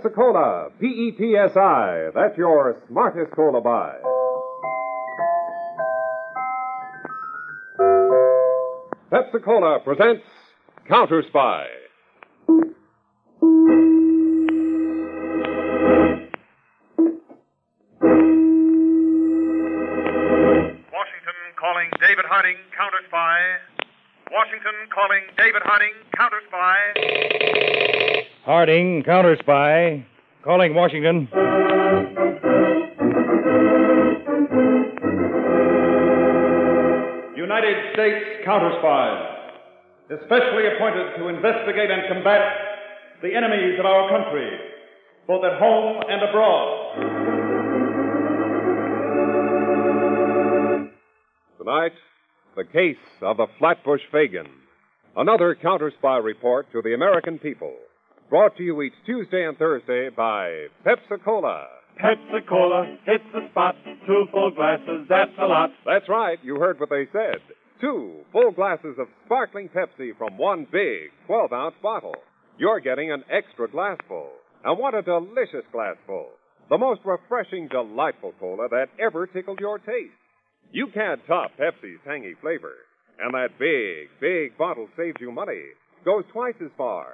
Pepsi-Cola, P-E-T-S-I. That's your smartest cola buy. Pepsi-Cola presents Counter Spy. Washington calling David Harding, Counter Spy. Washington calling David Harding, Counter Spy. Harding, Counter Spy. Calling Washington. United States Counter Spies, especially appointed to investigate and combat the enemies of our country, both at home and abroad. Tonight, the case of the Flatbush Fagin, another Counter Spy report to the American people, brought to you each Tuesday and Thursday by Pepsi-Cola. Pepsi-Cola hits the spot. 2 full glasses, that's a lot. That's right, you heard what they said. 2 full glasses of sparkling Pepsi from one big 12-ounce bottle. You're getting an extra glassful. And what a delicious glassful. The most refreshing, delightful cola that ever tickled your taste. You can't top Pepsi's tangy flavor. And that big, big bottle saves you money. Goes twice as far.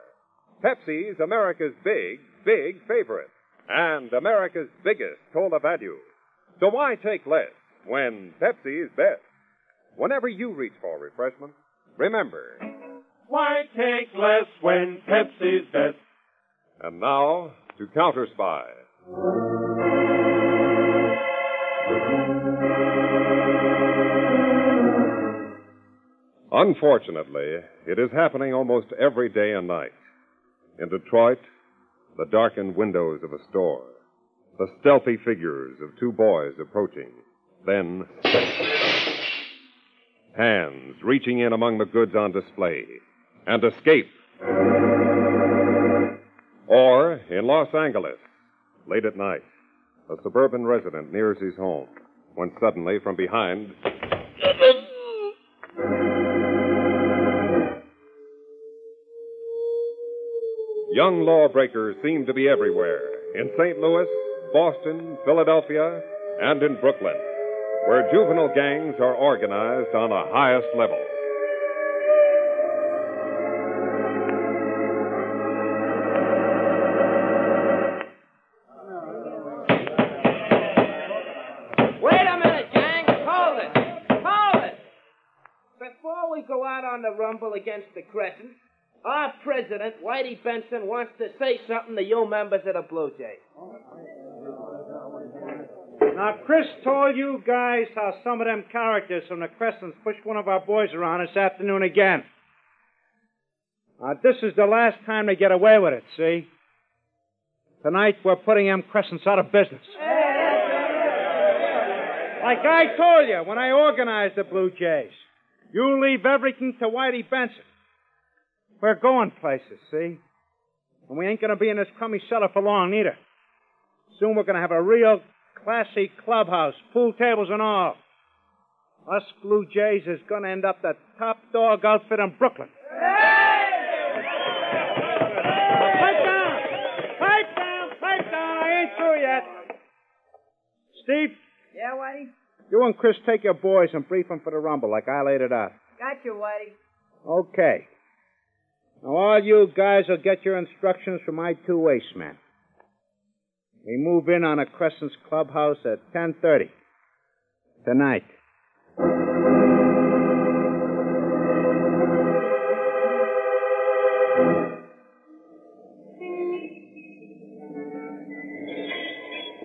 Pepsi's America's big, big favorite. And America's biggest cola value. So why take less when Pepsi is best? Whenever you reach for refreshment, remember, why take less when Pepsi is best? And now, to Counter Spy. Unfortunately, it is happening almost every day and night. In Detroit, the darkened windows of a store, the stealthy figures of 2 boys approaching, then hands reaching in among the goods on display, and escape. Or, in Los Angeles, late at night, a suburban resident nears his home, when suddenly, from behind, young lawbreakers seem to be everywhere, in St. Louis, Boston, Philadelphia, and in Brooklyn, where juvenile gangs are organized on the highest level. Wait a minute, gang! Hold it! Hold it! Before we go out on the rumble against the Crescents, our president, Whitey Benson, wants to say something to you members of the Blue Jays. Now, Chris told you guys how some of them characters from the Crescents pushed one of our boys around this afternoon again. Now, this is the last time they get away with it, see? Tonight, we're putting them Crescents out of business. Like I told you when I organized the Blue Jays, you leave everything to Whitey Benson. We're going places, see? And we ain't going to be in this crummy cellar for long, neither. Soon we're going to have a real classy clubhouse, pool tables and all. Us Blue Jays is going to end up the top dog outfit in Brooklyn. Pipe down! Pipe down! Pipe down! I ain't through yet. Steve? Yeah, Whitey? You and Chris take your boys and brief them for the rumble like I laid it out. Got you, Whitey. Okay. Now, all you guys will get your instructions from my 2 ace men. We move in on a Crescent's clubhouse at 10:30. Tonight.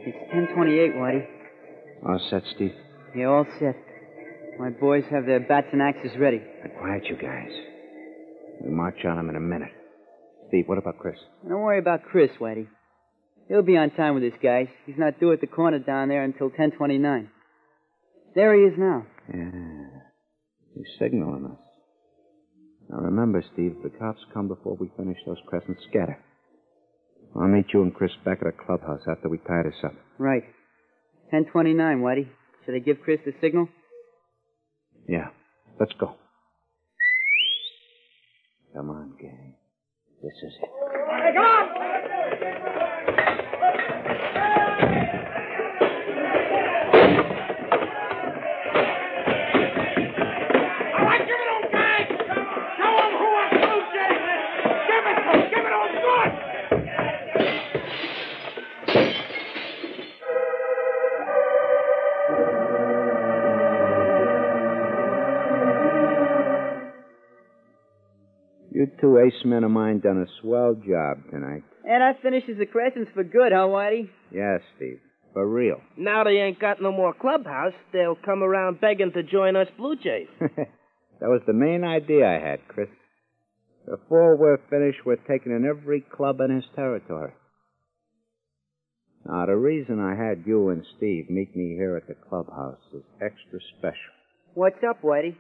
It's 10:28, Whitey. All set, Steve? Yeah, all set. My boys have their bats and axes ready. Now, quiet, you guys. We march on him in a minute. Steve, what about Chris? Don't worry about Chris, Whitey. He'll be on time with his guys. He's not due at the corner down there until 10:29. There he is now. Yeah. He's signaling us. Now remember, Steve, the cops come before we finish those Crescents scatter. I'll meet you and Chris back at the clubhouse after we tie this up. Right. 10:29, Whitey. Should I give Chris the signal? Yeah. Let's go. Come on, gang. This is it. Hey, come on! All right, give it on, guys! Show them who are Blue Jays! Give it on good! You two ace men of mine done a swell job tonight. And that finishes the Crescents for good, huh, Whitey? Yeah, Steve. For real. Now they ain't got no more clubhouse, they'll come around begging to join us Blue Jays. That was the main idea I had, Chris. Before we're finished, we're taking in every club in his territory. Now, the reason I had you and Steve meet me here at the clubhouse is extra special. What's up, Whitey?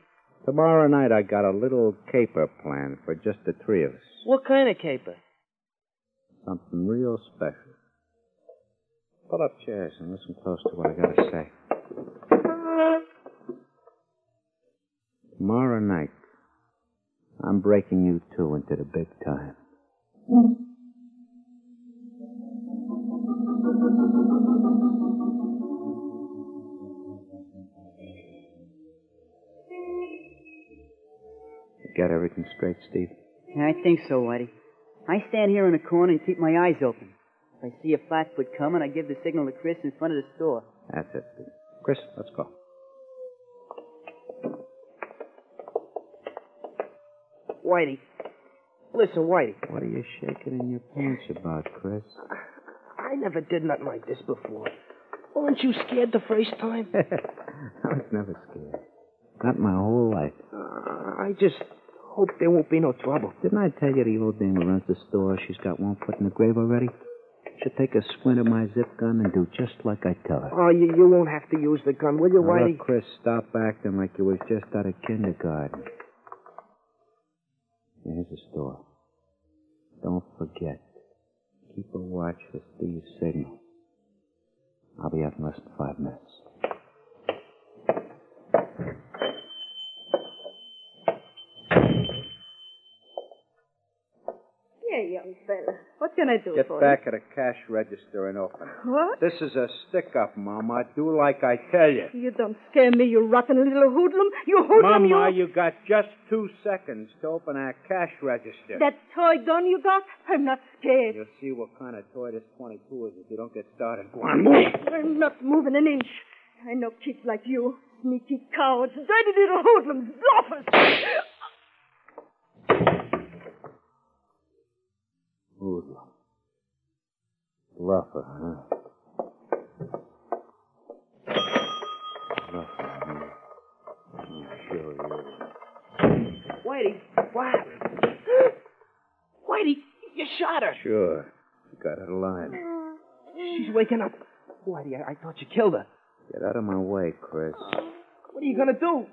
Tomorrow night I got a little caper planned for just the three of us. What kind of caper? Something real special. Pull up chairs and listen close to what I gotta say. Tomorrow night, I'm breaking you two into the big time. Got everything straight, Steve? Yeah, I think so, Whitey. I stand here in a corner and keep my eyes open. If I see a flatfoot coming, I give the signal to Chris in front of the store. That's it, Steve. Chris, let's go. Whitey. Listen, Whitey. What are you shaking in your pants about, Chris? I never did nothing like this before. Weren't you scared the first time? I was never scared. Not my whole life. I just hope there won't be no trouble. Didn't I tell you the old dame who runs the store, she's got one foot in the grave already? She'll take a squint at my zip gun and do just like I tell her. Oh, you won't have to use the gun, will you, Whitey? Look, Chris, stop acting like you was just out of kindergarten. Here's the store. Don't forget. Keep a watch for Steve's signal. I'll be out in less than 5 minutes. Young fella. What can I do for you? Get back at a cash register and open it. What? This is a stick-up, Mama. Do like I tell you. You don't scare me, you rotten little hoodlum. You hoodlum, Mama, you got just 2 seconds to open our cash register. That toy gun you got? I'm not scared. You'll see what kind of toy this 22 is if you don't get started. Go on, move. I'm not moving an inch. I know kids like you. Sneaky cowards. Dirty little hoodlums. Bluffers. Hoodlum. Bluffer, huh? Bluffer, huh? I'm sure you are. Whitey, what happened? Whitey, you shot her. Sure. You got her alive. She's waking up. Whitey, I thought you killed her. Get out of my way, Chris. What are you going to do?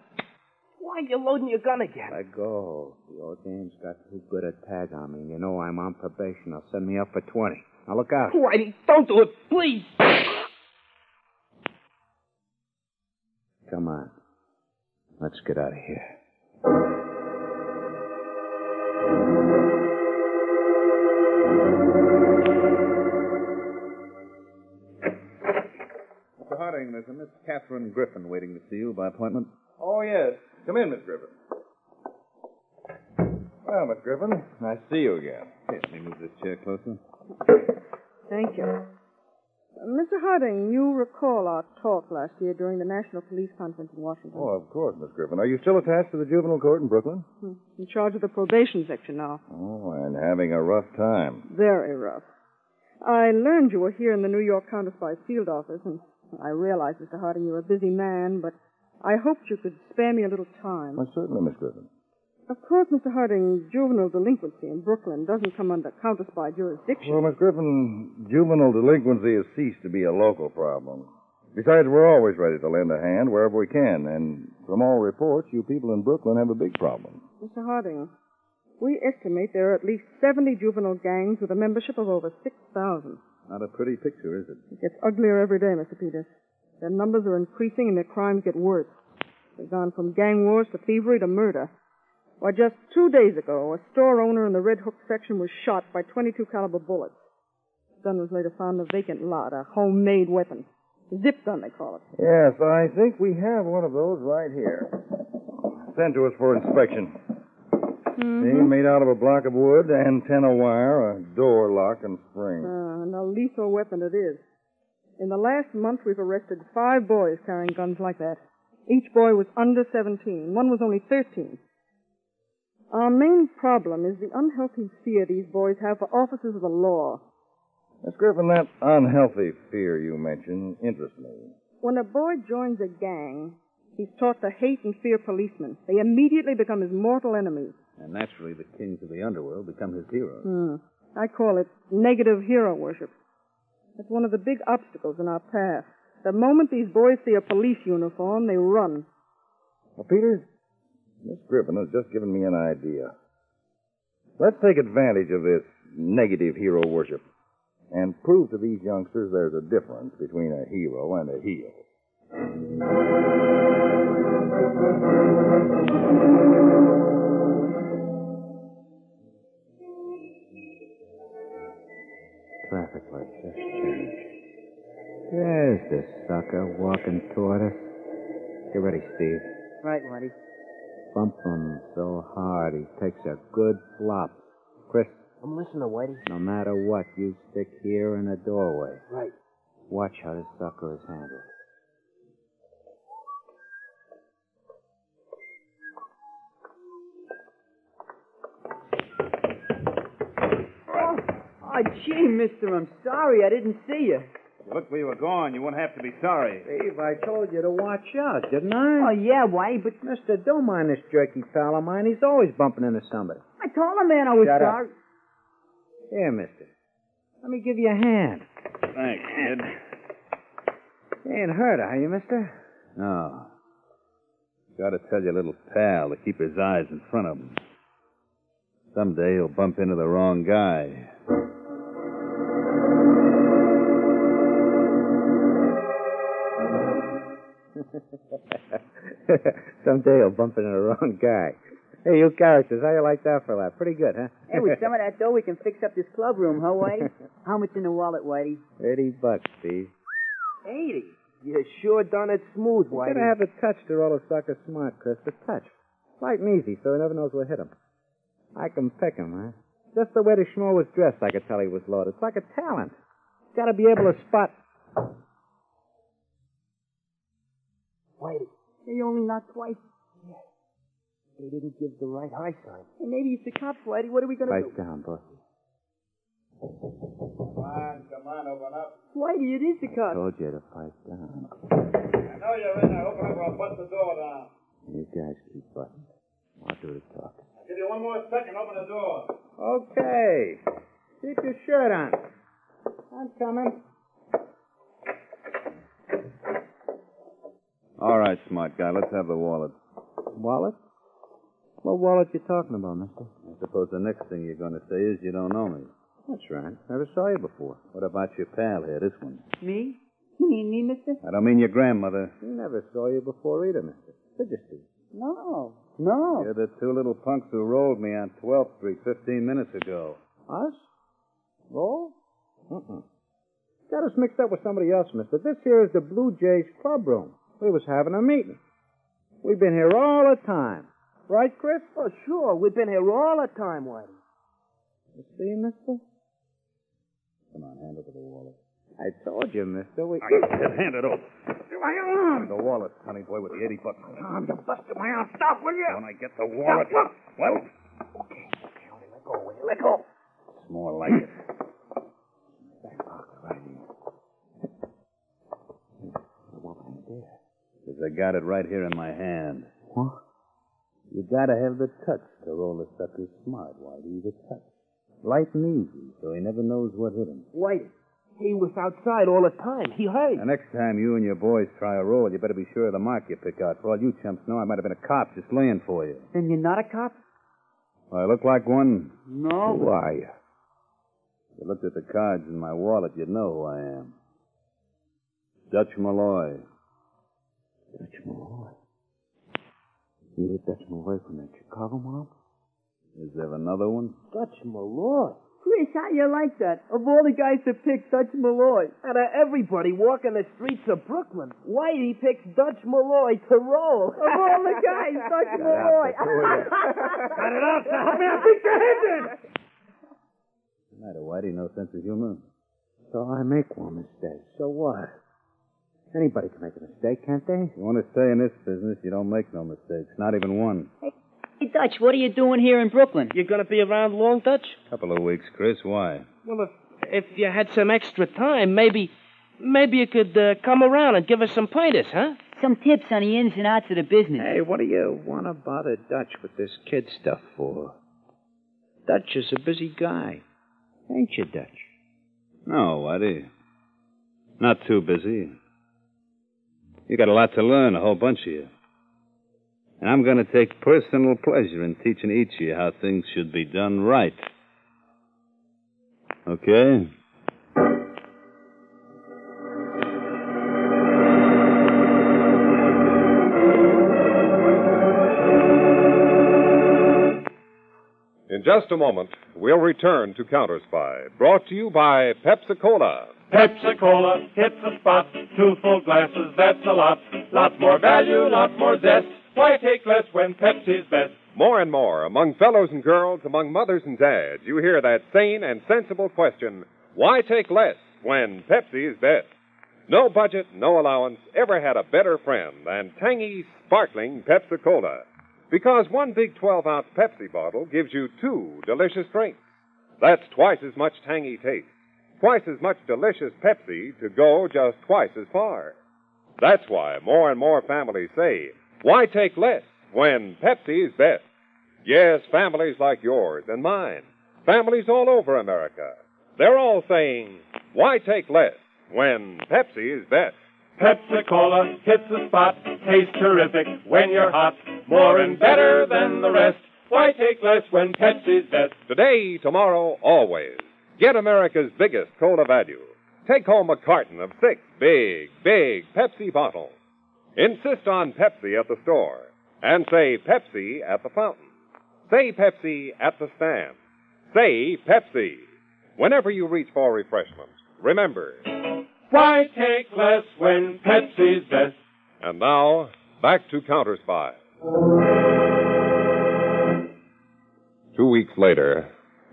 Why are you loading your gun again? Let go. The old dame's got too good a tag on me. You know I'm on probation. They'll send me up for 20. Now look out. Whitey, don't do it, please. Come on. Let's get out of here. Mr. Harding, there's a Miss Catherine Griffin waiting to see you by appointment. Oh, yes. Come in, Miss Griffin. Well, Miss Griffin, nice to see you again. Here, let me move this chair closer. Thank you. Mr. Harding, you recall our talk last year during the National Police Conference in Washington. Oh, of course, Miss Griffin. Are you still attached to the juvenile court in Brooklyn? In charge of the probation section now. Oh, and having a rough time. Very rough. I learned you were here in the New York Counter Spy field office, and I realize, Mr. Harding, you're a busy man, but I hoped you could spare me a little time. Well, certainly, Miss Griffin. Of course, Mr. Harding, juvenile delinquency in Brooklyn doesn't come under counter-spy jurisdiction. Well, Miss Griffin, juvenile delinquency has ceased to be a local problem. Besides, we're always ready to lend a hand wherever we can, and from all reports, you people in Brooklyn have a big problem. Mr. Harding, we estimate there are at least 70 juvenile gangs with a membership of over 6,000. Not a pretty picture, is it? It gets uglier every day, Mr. Peters. Their numbers are increasing and their crimes get worse. They've gone from gang wars to thievery to murder. Why, just 2 days ago, a store owner in the Red Hook section was shot by 22 caliber bullets. The gun was later found in a vacant lot, a homemade weapon. Zip gun, they call it. Yes, I think we have one of those right here. Sent to us for inspection. Mm-hmm. Being made out of a block of wood, antenna wire, a door lock, and spring. And a lethal weapon it is. In the last month, we've arrested 5 boys carrying guns like that. Each boy was under 17. One was only 13. Our main problem is the unhealthy fear these boys have for officers of the law. Miss Griffin, that unhealthy fear you mentioned interests me. When a boy joins a gang, he's taught to hate and fear policemen. They immediately become his mortal enemies. And naturally, the kings of the underworld become his heroes. I call it negative hero worship. It's one of the big obstacles in our path. The moment these boys see a police uniform, they run. Well, Peters, Miss Griffin has just given me an idea. Let's take advantage of this negative hero worship and prove to these youngsters there's a difference between a hero and a heel. Traffic light just changed. There's this sucker walking toward us. Get ready, Steve. Right, Whitey. Bump him so hard he takes a good flop. Chris, I'm listening to Whitey. No matter what, you stick here in the doorway. Right. Watch how this sucker is handled. Oh, gee, mister, I'm sorry. I didn't see you. Look where you were going. You won't have to be sorry. Steve, I told you to watch out, didn't I? Oh, yeah, Whitey, but... Mister, don't mind this jerky pal of mine. He's always bumping into somebody. I told him, man, I was sorry. Here, mister. Let me give you a hand. Thanks, kid. You ain't hurt, are you, mister? No. Gotta tell your little pal to keep his eyes in front of him. Someday he'll bump into the wrong guy. Someday he'll bump into the wrong guy. Hey, you characters, how you like that for a laugh? Pretty good, huh? Hey, with some of that dough, we can fix up this club room, huh, Whitey? How much in the wallet, Whitey? $80, Steve. 80? You sure done it smooth, Whitey. You gotta have the touch to roll a sucker smart, Chris. The touch. Light and easy, so he never knows what hit him. I can pick him, huh? Just the way the schmo was dressed, I could tell he was loaded. It's like a talent. Gotta be able to spot... Whitey, they only knocked twice. They didn't give the right high sign. And maybe it's the cops, Whitey. What are we going to do? Right down, Bucky. Come on, open up. Whitey, it is the cops. I told you to fight down. I know you're in there. Open up or I'll bust the door down. You guys keep butting. I'll do the talking. I'll give you one more second. Open the door. Okay. Keep your shirt on. I'm coming. All right, smart guy. Let's have the wallet. Wallet? What wallet you talking about, mister? I suppose the next thing you're going to say is you don't know me. That's right. Never saw you before. What about your pal here, this one? Me? You mean me, mister? I don't mean your grandmother. She never saw you before either, mister. Did you, Steve? No. You're the two little punks who rolled me on 12th Street 15 minutes ago. Us? Roll? Uh-uh. Got us mixed up with somebody else, mister. This here is the Blue Jays club room. We was having a meeting. We've been here all the time. Right, Chris? Oh, sure. We've been here all the time, Whitey. You see, mister? Come on, hand over the wallet. I told you, mister. Hand it over. My arm! The wallet, honey boy, with the $80. My arm, you busted my arm. Stop, will you? When I get the wallet... Stop, look! Well... Okay, only let go, will you? Let go. It's more like it. Back box, right here. The wallet ain't there. Because I got it right here in my hand. What? You gotta have the touch to roll a sucker smart, Whitey. The touch. Light and easy, so he never knows what hit him. Whitey, he was outside all the time. He heard. The next time you and your boys try a roll, you better be sure of the mark you pick out. For all you chumps know, I might have been a cop just laying for you. And you're not a cop? I look like one. No. Who are you? If you looked at the cards in my wallet, you'd know who I am. Dutch Malloy. Dutch Malloy? You hit Dutch Malloy from that Chicago mob? Is there another one? Dutch Malloy? Chris, how you like that? Of all the guys to pick, Dutch Malloy. Out of everybody walking the streets of Brooklyn, Whitey picks Dutch Malloy to roll. Of all the guys, Dutch Malloy. Cut it out, now. Help me, I'll beat your head in. No matter, Whitey, no sense of humor. So I make one mistake. So what? Anybody can make a mistake, can't they? You want to stay in this business, you don't make no mistakes. Not even one. Hey, Dutch, what are you doing here in Brooklyn? You're going to be around long, Dutch? Couple of weeks, Chris. Why? Well, if you had some extra time, maybe you could come around and give us some pointers, huh? Some tips on the ins and outs of the business. Hey, what do you want to bother Dutch with this kid stuff for? Dutch is a busy guy. Ain't you, Dutch? No, Whitey. Not too busy. You got a lot to learn, a whole bunch of you. And I'm going to take personal pleasure in teaching each of you how things should be done right. Okay? In just a moment, we'll return to Counter Spy, brought to you by Pepsi-Cola. Pepsi-Cola hits the spot. 2 full glasses, that's a lot. Lots more value, lots more zest. Why take less when Pepsi's best? More and more, among fellows and girls, among mothers and dads, you hear that sane and sensible question, why take less when Pepsi's best? No budget, no allowance ever had a better friend than tangy, sparkling Pepsi-Cola. Because one big 12-ounce Pepsi bottle gives you 2 delicious drinks. That's twice as much tangy taste. Twice as much delicious Pepsi to go just twice as far. That's why more and more families say, why take less when Pepsi's best? Yes, families like yours and mine, families all over America, they're all saying, why take less when Pepsi's best? Pepsi-Cola hits the spot, tastes terrific when you're hot, more and better than the rest. Why take less when Pepsi's best? Today, tomorrow, always. Get America's biggest cola value. Take home a carton of 6 big, big Pepsi bottles. Insist on Pepsi at the store and say Pepsi at the fountain. Say Pepsi at the stand. Say Pepsi. Whenever you reach for refreshments, remember, why take less when Pepsi's best? And now, back to Counter Spy. 2 weeks later,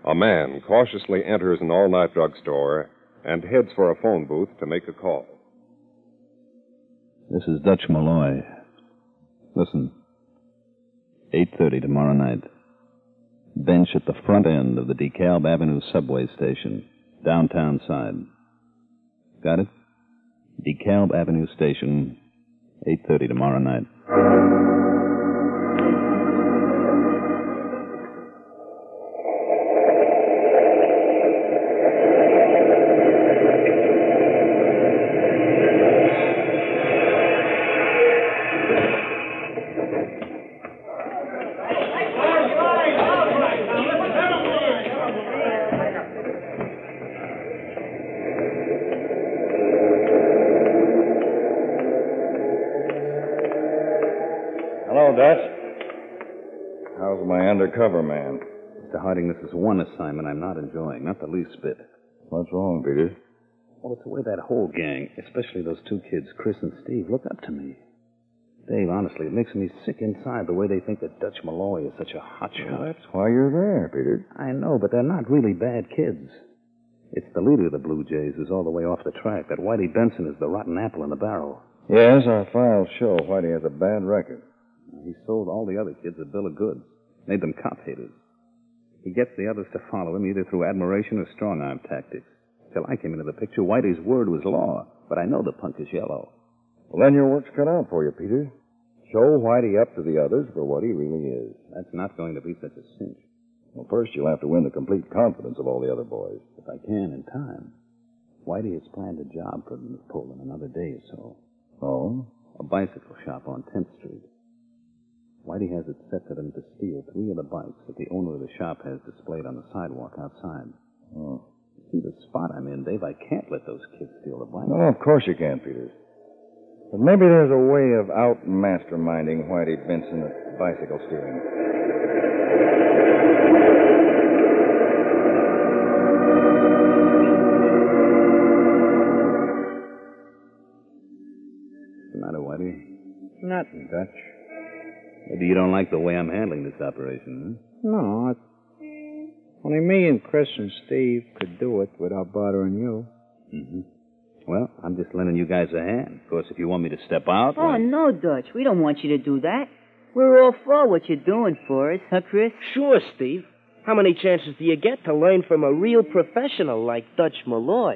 a man cautiously enters an all-night drugstore and heads for a phone booth to make a call. This is Dutch Malloy. Listen. 8:30 tomorrow night. Bench at the front end of the DeKalb Avenue subway station, downtown side. Got it? DeKalb Avenue station, 8:30 tomorrow night. Undercover man. Mr. Harding, this is one assignment I'm not enjoying, not the least bit. What's wrong, Peter? Well, it's the way that whole gang, especially those 2 kids, Chris and Steve, look up to me. Dave, honestly, it makes me sick inside the way they think that Dutch Malloy is such a hotshot. Well, that's why you're there, Peter. I know, but they're not really bad kids. It's the leader of the Blue Jays who's all the way off the track. That Whitey Benson is the rotten apple in the barrel. Yes, our files show Whitey has a bad record. He sold all the other kids a bill of goods. Made them cop haters. He gets the others to follow him either through admiration or strong-arm tactics. Till I came into the picture, Whitey's word was law, but I know the punk is yellow. Well, then your work's cut out for you, Peter. Show Whitey up to the others for what he really is. That's not going to be such a cinch. Well, first you'll have to win the complete confidence of all the other boys. If I can in time. Whitey has planned a job for them to pull in another day or so. Oh? A bicycle shop on 10th Street. Whitey has it set for them to steal 3 of the bikes that the owner of the shop has displayed on the sidewalk outside. Oh. See the spot I'm in, Dave? I can't let those kids steal the bikes. No, of course you can't, Peters. But maybe there's a way of out-masterminding Whitey Benson at bicycle stealing. What's the matter, Whitey? Nothing, Dutch. Maybe you don't like the way I'm handling this operation, huh? No, only me and Chris and Steve could do it without bothering you. Mm-hmm. Well, I'm just lending you guys a hand. Of course, if you want me to step out... Oh, no, Dutch. We don't want you to do that. We're all for what you're doing for us, huh, Chris? Sure, Steve. How many chances do you get to learn from a real professional like Dutch Malloy?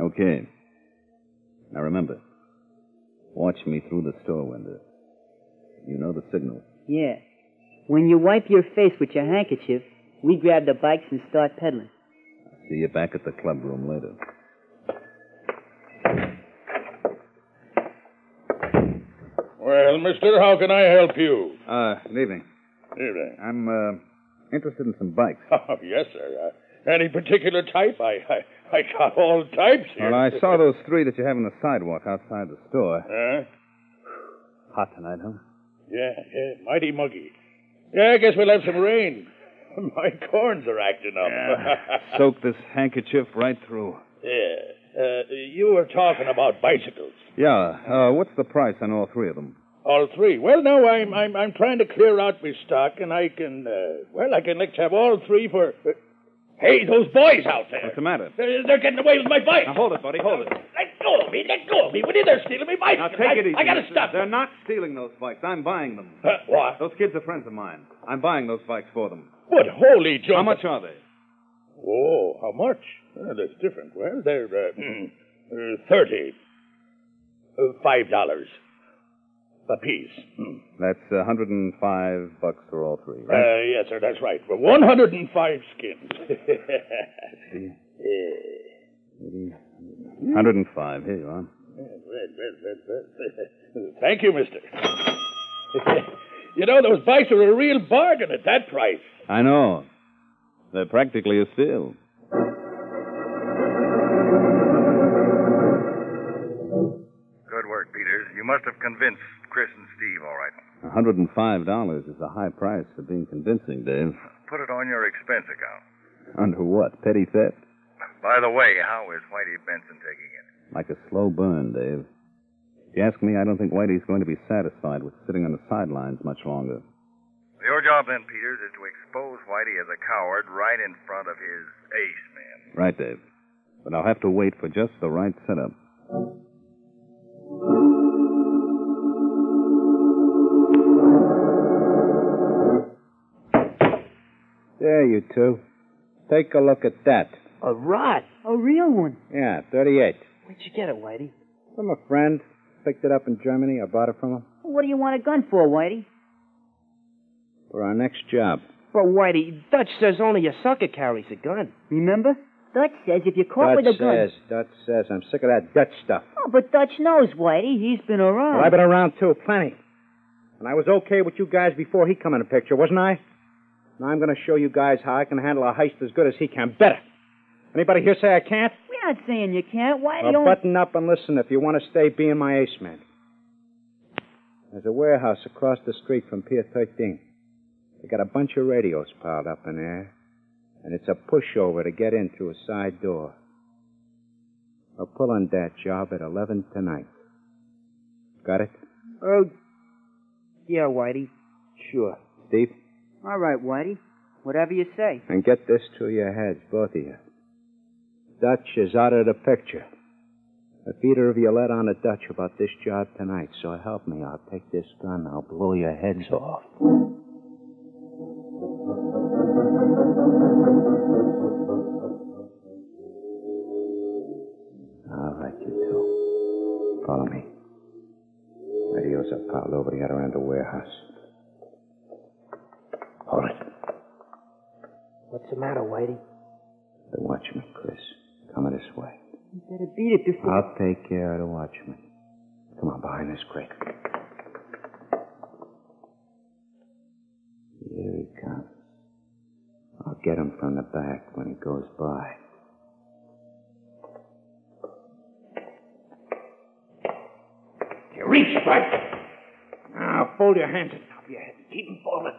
Okay. Now, remember. Watch me through the store window. You know the signal. Yeah. When you wipe your face with your handkerchief, we grab the bikes and start peddling. I'll see you back at the club room later. Well, mister, how can I help you? Good evening. Evening. I'm interested in some bikes. Oh, yes, sir. Any particular type? I got all types here. Well, I saw those three that you have on the sidewalk outside the store. Huh? Hot tonight, huh? Yeah, mighty muggy. Yeah, I guess we'll have some rain. My corns are acting up. Yeah. Soak this handkerchief right through. Yeah. You were talking about bicycles. Yeah. What's the price on all three of them? All three? Well, no, I'm trying to clear out my stock, and I can, let's have all three for... Hey, those boys out there. What's the matter? They're getting away with my bike. Now, hold it, buddy, hold it. Let go of me, What are they? They're stealing my bike. Now, take it easy. I gotta stop. They're not stealing those bikes. I'm buying them. What? Those kids are friends of mine. I'm buying those bikes for them. What holy jump. How much are they? Oh, how much? Well, that's different. Well, they're, $30. $5. A piece. That's $105 for all three, right? Yes, sir, that's right. 105 skins. See? Yeah. 105. Here you are. Thank you, mister. You know, those bikes are a real bargain at that price. I know. They're practically a steal. Good work, Peters. You must have convinced Chris and Steve, all right. $105 is a high price for being convincing, Dave. Put it on your expense account. Under what? Petty theft? By the way, how is Whitey Benson taking it? Like a slow burn, Dave. If you ask me, I don't think Whitey's going to be satisfied with sitting on the sidelines much longer. Your job then, Peters, is to expose Whitey as a coward right in front of his ace man. Right, Dave. But I'll have to wait for just the right setup. There, you two. Take a look at that. A rod? A real one? Yeah, 38. Where'd you get it, Whitey? From a friend. Picked it up in Germany. I bought it from him. What do you want a gun for, Whitey? For our next job. But, Whitey, Dutch says only a sucker carries a gun. Remember? Dutch says if you're caught with a gun... Dutch says. I'm sick of that Dutch stuff. Oh, but Dutch knows, Whitey. He's been around. Well, I've been around, too. Plenty. And I was okay with you guys before he come in the picture, wasn't I? Now I'm going to show you guys how I can handle a heist as good as he can. Better. Anybody here say I can't? We're not saying you can't. Why do you... button up and listen if you want to stay being my ace man. There's a warehouse across the street from Pier 13. They got a bunch of radios piled up in there, and it's a pushover to get in through a side door. I'll pull on that job at 11 tonight. Got it? Yeah, Whitey. Sure. Steve? All right, Whitey. Whatever you say. And get this through your heads, both of you. Dutch is out of the picture. If either of you let on to Dutch about this job tonight, so help me, I'll take this gun, I'll blow your heads off. All right, you two. Follow me. Radios are piled over the other end of the warehouse. Hold it. What's the matter, Whitey? The watchman, Chris. Coming this way. You better beat it before... I'll take care of the watchman. Come on, behind us, quick. Here he comes. I'll get him from the back when he goes by. right. Now, fold your hands on top of your head. Keep them folded.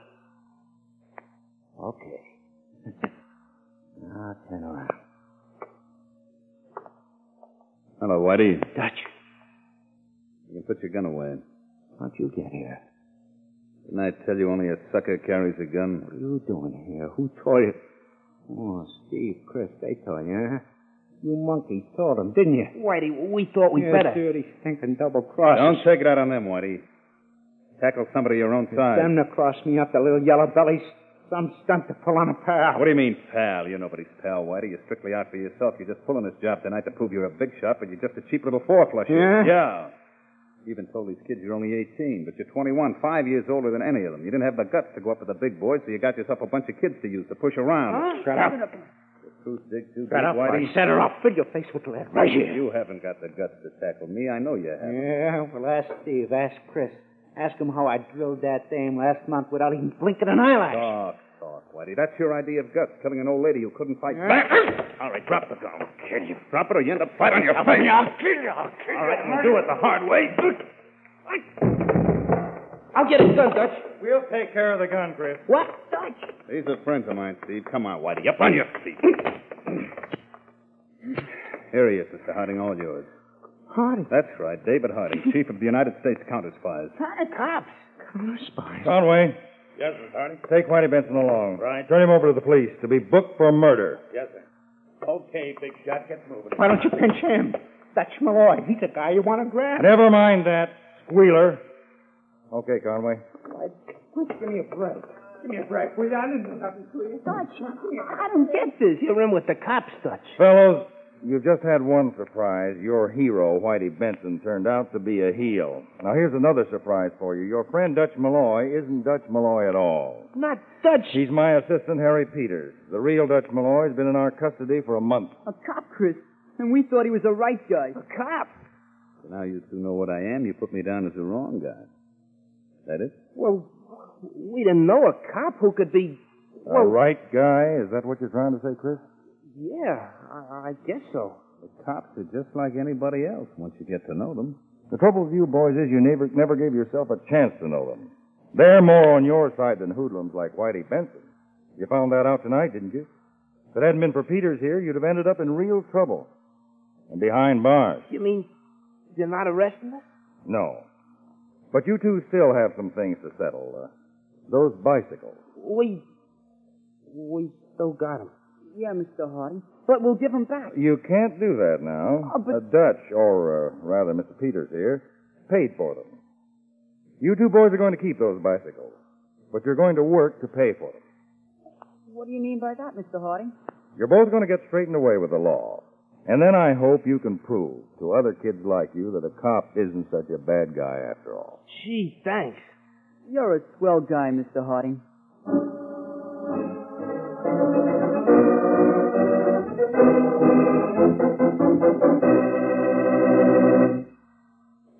Okay. Now, turn around. Hello, Whitey. Dutch. You can put your gun away. How'd you get here? Didn't I tell you only a sucker carries a gun? What are you doing here? Who taught you? Oh, Steve, Chris, they taught you, huh? You monkeys taught them, didn't you? Whitey, we thought we'd better. You're dirty, stinking double-crossers. Don't take it out on them, Whitey. Tackle somebody your own size. Them to cross me up, the little yellow bellies. Some stunt to pull on a pal. What do you mean, pal? You're nobody's pal, Whitey. You're strictly out for yourself. You're just pulling this job tonight to prove you're a big shot, but you're just a cheap little four-flusher. Yeah? Yeah. You even told these kids you're only 18, but you're 21, 5 years older than any of them. You didn't have the guts to go up with the big boys, so you got yourself a bunch of kids to use to push around. Huh? Shut up. Shut up, Whitey. Set her up. Fill your face with lead right here. You haven't got the guts to tackle me. I know you haven't. Yeah, well, ask Steve. Ask Chris. Ask him how I drilled that dame last month without even blinking an eyelash. Talk, Whitey. That's your idea of guts, killing an old lady who couldn't fight back. All right, drop the gun. I'll kill you. Drop it or you end up fighting on your face. I'll kill you. All right, we'll do it the hard way. I'll get his gun, Dutch. We'll take care of the gun, Chris. What, Dutch? These are friends of mine, Steve. Come on, Whitey. Up on your feet. Here he is, Mr. Harding, all yours. Harding? That's right, David Harding, Chief of the United States Counter Spies. Cops. Counter Spies. Conway. Yes, Mr. Harding. Take Whitey Benson along. Right. Turn him over to the police to be booked for murder. Yes, sir. Okay, big shot, get moving. Why don't you pinch him? Dutch Malloy. He's the guy you want to grab. Never mind that, squealer. Okay, Conway. Quick, give me a break. Give me a break. Wait, I didn't do nothing to you. Dutch, I don't get this. You're in with the cops, Dutch. Fellows, you've just had one surprise. Your hero, Whitey Benson, turned out to be a heel. Now, here's another surprise for you. Your friend Dutch Malloy isn't Dutch Malloy at all. Not Dutch. He's my assistant, Harry Peters. The real Dutch Malloy's been in our custody for a month. A cop, Chris. And we thought he was a right guy. A cop. So now you two know what I am. You put me down as the wrong guy. That it? Well, we didn't know a cop who could be... Well, a right guy? Is that what you're trying to say, Chris? Yeah, I guess so. The cops are just like anybody else once you get to know them. The trouble with you boys is you never gave yourself a chance to know them. They're more on your side than hoodlums like Whitey Benson. You found that out tonight, didn't you? If it hadn't been for Peters here, you'd have ended up in real trouble. And behind bars. You mean you're not arresting us? No. But you two still have some things to settle. Those bicycles. We still got them. Yeah, Mr. Harding. But we'll give them back. You can't do that now. Oh, but... Dutch, or rather Mr. Peters here, paid for them. You two boys are going to keep those bicycles. But you're going to work to pay for them. What do you mean by that, Mr. Harding? You're both going to get straightened away with the law. And then I hope you can prove to other kids like you that a cop isn't such a bad guy after all. Gee, thanks. You're a swell guy, Mr. Harding.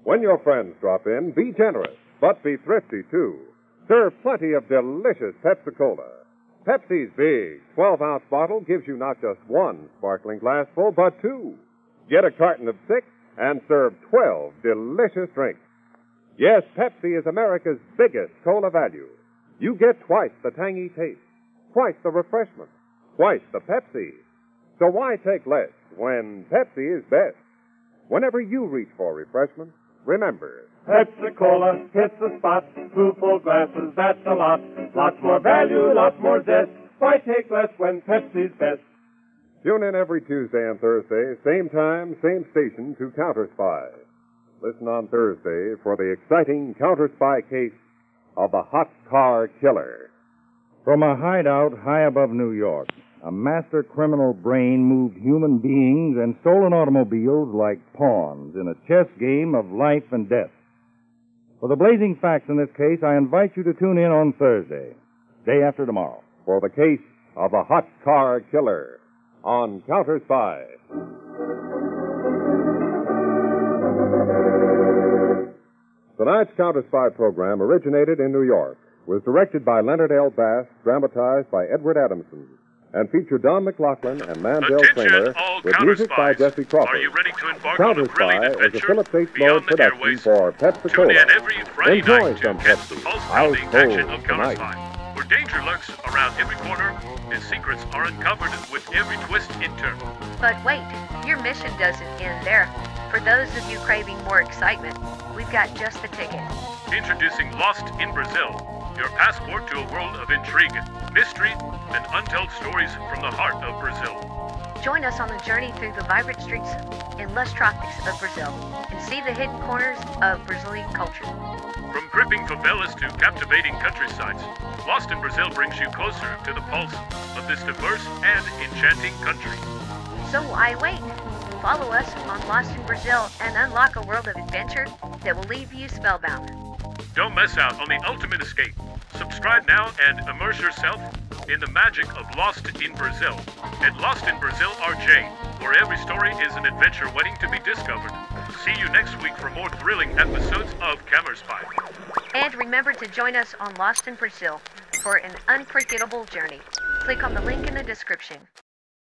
When your friends drop in, be generous, but be thrifty, too. Serve plenty of delicious Pepsi-Cola. Pepsi's big 12-ounce bottle gives you not just one sparkling glassful, but two. Get a carton of 6 and serve 12 delicious drinks. Yes, Pepsi is America's biggest cola value. You get twice the tangy taste, twice the refreshment, twice the Pepsi. So why take less when Pepsi is best? Whenever you reach for refreshment, remember... Pepsi-Cola hits the spot. 2 full glasses, that's a lot. Lots more value, lots more zest. Why take less when Pepsi's best? Tune in every Tuesday and Thursday, same time, same station, to Counter Spy. Listen on Thursday for the exciting Counter Spy case of the hot car killer. From a hideout high above New York, a master criminal brain moved human beings and stolen automobiles like pawns in a chess game of life and death. For the blazing facts in this case, I invite you to tune in on Thursday, day after tomorrow, for the case of the hot car killer on Counter Spy. Tonight's Counter Spy program originated in New York, was directed by Leonard L. Bass, dramatized by Edward Adamson, and feature Don McLaughlin and Mandel Kramer with music by Jesse Crawford. Are you ready to embark Counter Spy is a Philip Bates Mode production for Pepsi-Cola. Enjoy some Pepsi. I'll hold tonight. Where danger lurks around every corner, and secrets are uncovered with every twist and turn. But wait, your mission doesn't end there. For those of you craving more excitement, we've got just the ticket. Introducing Lost in Brazil, your passport to a world of intrigue, mystery, and untold stories from the heart of Brazil. Join us on the journey through the vibrant streets and lush tropics of Brazil, and see the hidden corners of Brazilian culture. From gripping favelas to captivating countrysides, Lost in Brazil brings you closer to the pulse of this diverse and enchanting country. So why wait? Follow us on Lost in Brazil and unlock a world of adventure that will leave you spellbound. Don't miss out on the ultimate escape. Subscribe now and immerse yourself in the magic of Lost in Brazil at Lost in Brazil RJ, where every story is an adventure waiting to be discovered. See you next week for more thrilling episodes of Counter Spy. And remember to join us on Lost in Brazil for an unforgettable journey. Click on the link in the description.